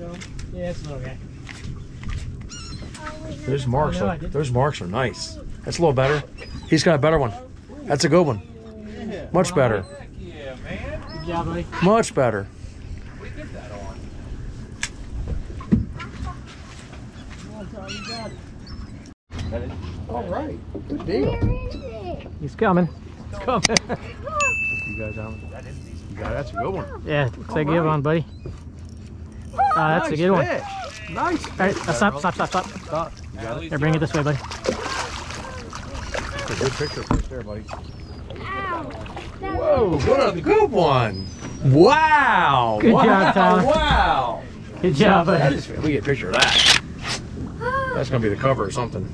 No? Yeah, it's a little guy. Those marks, those marks are nice. That's a little better. He's got a better one. That's a good one. Much better. Yeah, man. Good job, buddy. Much better. We get that on. All right. Good deal. He's coming. He's coming. You guys on? Yeah, that's a good one. Yeah, looks like a good one, buddy. That's a good one. Nice. All right, stop. Here, bring it this way, buddy. That's a good picture right there, buddy. Whoa, what a good one. Wow. Good job, Tom. Wow. Good job, buddy. We get a picture of that. That's going to be the cover or something.